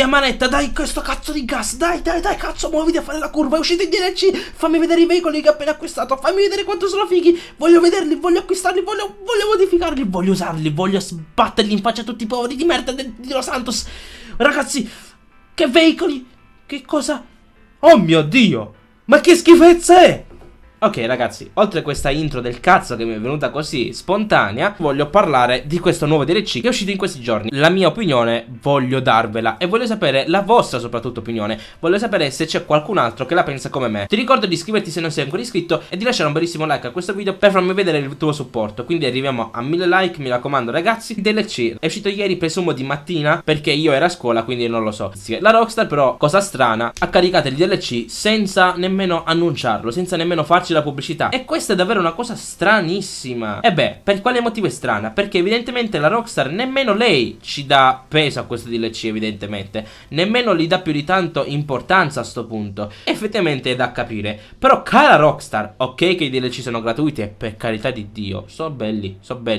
Dai a manetta, dai questo cazzo di gas. Dai, dai, dai, cazzo, muoviti a fare la curva. È uscito in DLC. Fammi vedere i veicoli che ho appena acquistato. Fammi vedere quanto sono fighi. Voglio vederli, voglio acquistarli, voglio modificarli, voglio usarli, voglio sbatterli in faccia a tutti i poveri di merda di Los Santos. Ragazzi, che veicoli, che cosa. Oh mio Dio, ma che schifezza è? Ok ragazzi, oltre a questa intro del cazzo che mi è venuta così spontanea, voglio parlare di questo nuovo DLC che è uscito in questi giorni. La mia opinione voglio darvela e voglio sapere la vostra soprattutto opinione. Voglio sapere se c'è qualcun altro che la pensa come me. Ti ricordo di iscriverti se non sei ancora iscritto e di lasciare un bellissimo like a questo video per farmi vedere il tuo supporto. Quindi arriviamo a 1000 like, mi raccomando ragazzi. DLC è uscito ieri presumo di mattina perché io ero a scuola quindi non lo so. La Rockstar però, cosa strana, ha caricato il DLC senza nemmeno annunciarlo, senza nemmeno farci la pubblicità, e questa è davvero una cosa stranissima. E beh, per quale motivo è strana? Perché evidentemente la Rockstar nemmeno lei ci dà peso a questo DLC, evidentemente nemmeno gli dà più di tanto importanza a sto punto. Effettivamente è da capire. Però cara Rockstar, ok che i DLC sono gratuiti e per carità di Dio, so belli,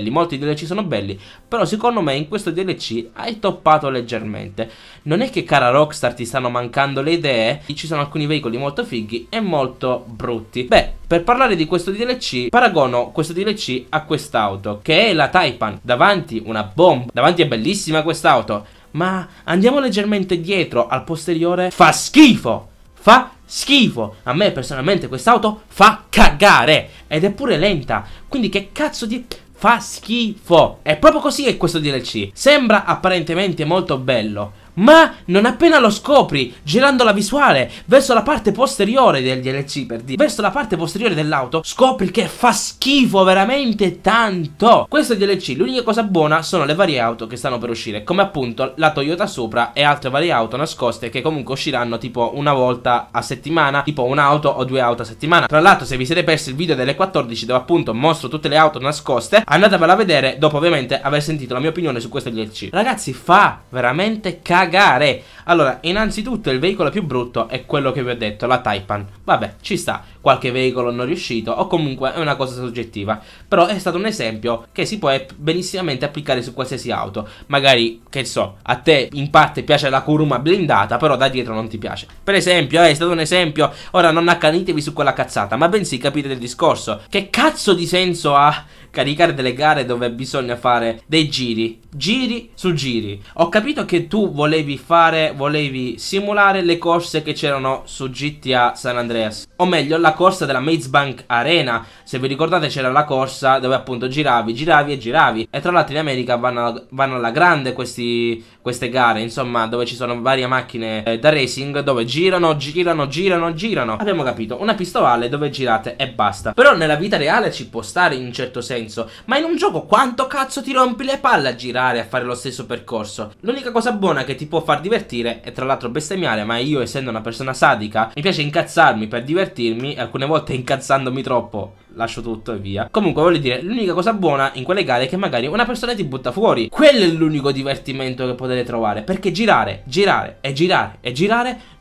molti DLC sono belli, però secondo me in questo DLC hai toppato leggermente. Non è che cara Rockstar ti stanno mancando le idee, ci sono alcuni veicoli molto fighi e molto brutti. Beh, per parlare di questo DLC, paragono questo DLC a quest'auto, che è la Taipan. Davanti una bomba, davanti è bellissima quest'auto, ma andiamo leggermente dietro al posteriore. Fa schifo, fa schifo. A me personalmente quest'auto fa cagare, ed è pure lenta, quindi che cazzo di... fa schifo. È proprio così che questo DLC sembra apparentemente molto bello, ma non appena lo scopri, girando la visuale verso la parte posteriore del DLC, per dire, verso la parte posteriore dell'auto, scopri che fa schifo veramente tanto. Questo DLC, l'unica cosa buona sono le varie auto che stanno per uscire, come appunto la Toyota Supra e altre varie auto nascoste che comunque usciranno tipo una volta a settimana, tipo un'auto o due auto a settimana. Tra l'altro, se vi siete persi il video delle 14 dove appunto mostro tutte le auto nascoste, andatevela a vedere dopo ovviamente aver sentito la mia opinione su questo DLC. Ragazzi, fa veramente cagare. Allora, innanzitutto il veicolo più brutto è quello che vi ho detto, la Taipan. Vabbè, ci sta, qualche veicolo non riuscito o comunque è una cosa soggettiva, però è stato un esempio che si può benissimamente applicare su qualsiasi auto. Magari, che so, a te in parte piace la kuruma blindata, però da dietro non ti piace, per esempio. È stato un esempio, ora non accanitevi su quella cazzata, ma bensì capite il discorso. Che cazzo di senso ha caricare delle gare dove bisogna fare dei giri su giri? Ho capito che tu volevi simulare le corse che c'erano su GTA San Andreas, o meglio la corsa della Maze Bank Arena. Se vi ricordate c'era la corsa dove appunto giravi, e tra l'altro in America vanno alla grande queste gare, insomma, dove ci sono varie macchine da racing dove girano. Abbiamo capito, una pistola dove girate e basta. Però nella vita reale ci può stare in un certo senso, ma in un gioco quanto cazzo ti rompi le palle a girare, a fare lo stesso percorso? L'unica cosa buona che ti può far divertire è, tra l'altro, bestemmiare, ma io essendo una persona sadica mi piace incazzarmi per divertirmi, alcune volte incazzandomi troppo lascio tutto e via. Comunque voglio dire, l'unica cosa buona in quelle gare è che magari una persona ti butta fuori. Quello è l'unico divertimento che potete trovare, perché girare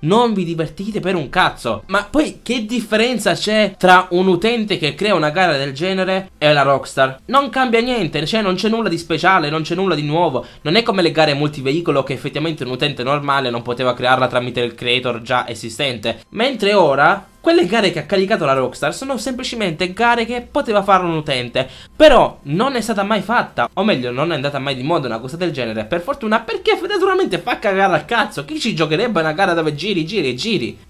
non vi divertite per un cazzo. Ma poi che differenza c'è tra un utente che crea una gara del genere e la Rockstar? Non cambia niente, cioè non c'è nulla di speciale, non c'è nulla di nuovo. Non è come le gare multiveicolo che effettivamente un utente normale non poteva crearla tramite il creator già esistente, mentre ora quelle gare che ha caricato la Rockstar sono semplicemente gare che poteva fare un utente, però non è stata mai fatta, o meglio non è andata mai di moda una cosa del genere, per fortuna, perché naturalmente fa cagare al cazzo. Chi ci giocherebbe una gara dove giri?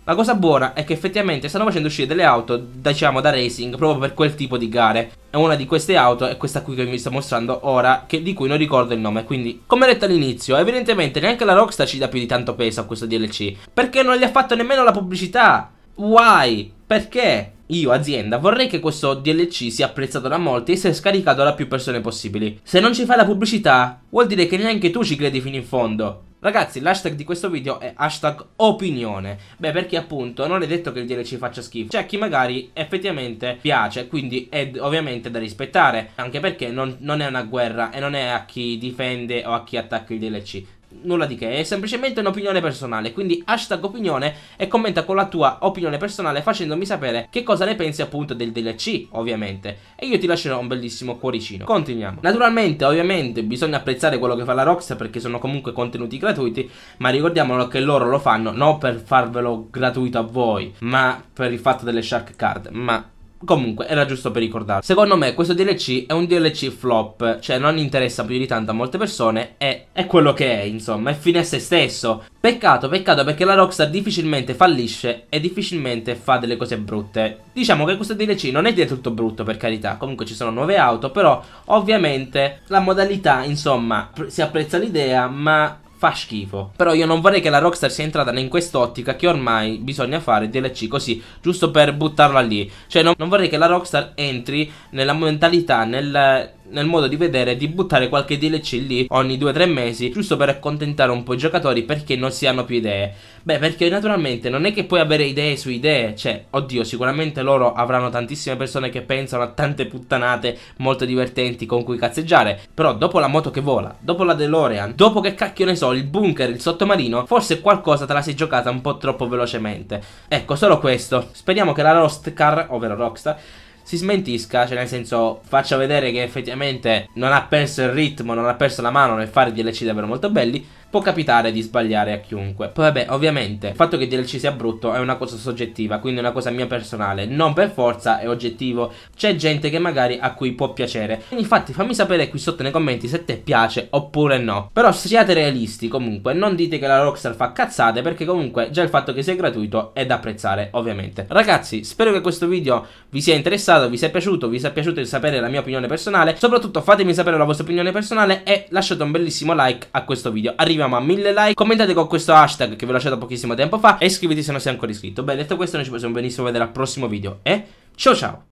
La cosa buona è che effettivamente stanno facendo uscire delle auto, diciamo, da racing proprio per quel tipo di gare, e una di queste auto è questa qui che vi sto mostrando ora, di cui non ricordo il nome. Quindi, come detto all'inizio, evidentemente neanche la Rockstar ci dà più di tanto peso a questo DLC, perché non gli ha fatto nemmeno la pubblicità. Why? Perché? Io, azienda, vorrei che questo DLC sia apprezzato da molti e sia scaricato da più persone possibili. Se non ci fai la pubblicità, vuol dire che neanche tu ci credi fino in fondo. Ragazzi, l'hashtag di questo video è hashtag opinione. Beh, perché appunto non è detto che il DLC faccia schifo. C'è chi magari effettivamente piace, quindi è ovviamente da rispettare, anche perché non è una guerra e non è a chi difende o a chi attacca il DLC. nulla di che, è semplicemente un'opinione personale, quindi hashtag opinione e commenta con la tua opinione personale facendomi sapere che cosa ne pensi appunto del DLC, ovviamente, e io ti lascerò un bellissimo cuoricino. Continuiamo. Naturalmente, ovviamente, bisogna apprezzare quello che fa la Rockstar perché sono comunque contenuti gratuiti, ma ricordiamolo che loro lo fanno non per farvelo gratuito a voi, ma per il fatto delle Shark Card, ma... comunque era giusto per ricordarlo. Secondo me questo DLC è un DLC flop, cioè non interessa più di tanto a molte persone e è quello che è, insomma, è fine a se stesso. Peccato perché la Rockstar difficilmente fallisce e difficilmente fa delle cose brutte. Diciamo che questo DLC non è del tutto brutto, per carità, comunque ci sono nuove auto, però ovviamente la modalità, insomma, si apprezza l'idea ma... fa schifo. Però io non vorrei che la Rockstar sia entrata in quest'ottica che ormai bisogna fare DLC così, giusto per buttarla lì. Cioè non vorrei che la Rockstar entri nella mentalità, nel modo di vedere, di buttare qualche DLC lì ogni 2-3 mesi, giusto per accontentare un po' i giocatori perché non si hanno più idee. Beh, perché naturalmente non è che puoi avere idee su idee, cioè, oddio, sicuramente loro avranno tantissime persone che pensano a tante puttanate molto divertenti con cui cazzeggiare, però dopo la moto che vola, dopo la DeLorean, dopo che cacchio ne so, il bunker, il sottomarino, forse qualcosa te la sei giocata un po' troppo velocemente. Ecco, solo questo. Speriamo che la Rockstar, ovvero Rockstar, si smentisca, cioè nel senso faccia vedere che effettivamente non ha perso il ritmo, non ha perso la mano nel fare DLC davvero molto belli. Può capitare di sbagliare a chiunque. Poi vabbè, ovviamente il fatto che il DLC sia brutto è una cosa soggettiva, quindi è una cosa mia personale, non per forza è oggettivo. C'è gente che magari a cui può piacere, infatti fammi sapere qui sotto nei commenti se te piace oppure no. Però siate realisti comunque, non dite che la Rockstar fa cazzate, perché comunque già il fatto che sia gratuito è da apprezzare, ovviamente. Ragazzi, spero che questo video vi sia interessato, vi sia piaciuto, vi sia piaciuto sapere la mia opinione personale. Soprattutto fatemi sapere la vostra opinione personale e lasciate un bellissimo like a questo video. Arriviamo a 1000 like, commentate con questo hashtag che vi ho lasciato pochissimo tempo fa e iscriviti se non sei ancora iscritto. Beh, detto questo, noi ci possiamo benissimo vedere al prossimo video e ciao ciao!